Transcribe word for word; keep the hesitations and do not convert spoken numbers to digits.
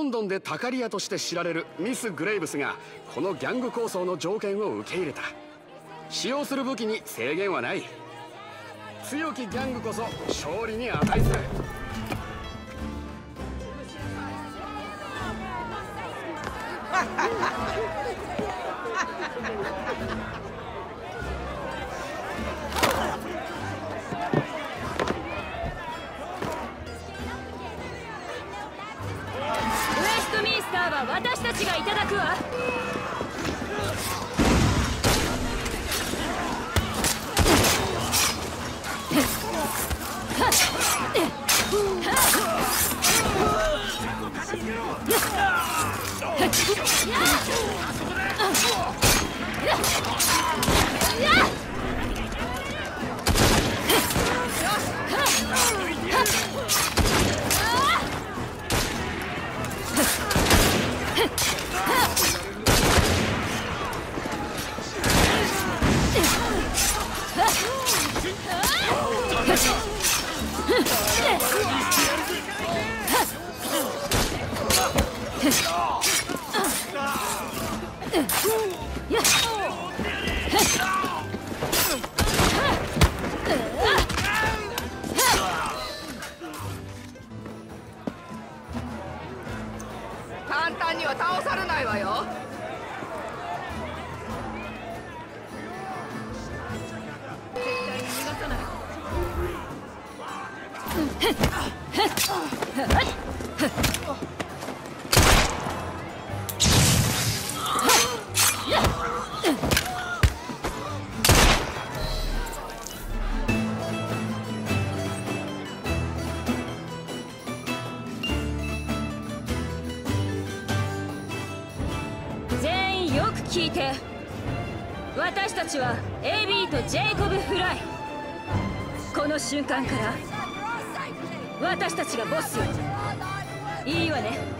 ロンドンでタカリアとして知られるミス・グレイブスがこのギャング抗争の条件を受け入れた。使用する武器に制限はない。強きギャングこそ勝利に値する。私たちがいただくわ。簡単には倒されないわよ。全員よく聞いて。私たちは エービー とジェイコブ・フライ。この瞬間から私たちがボスよ。いいわね。